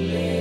Amen.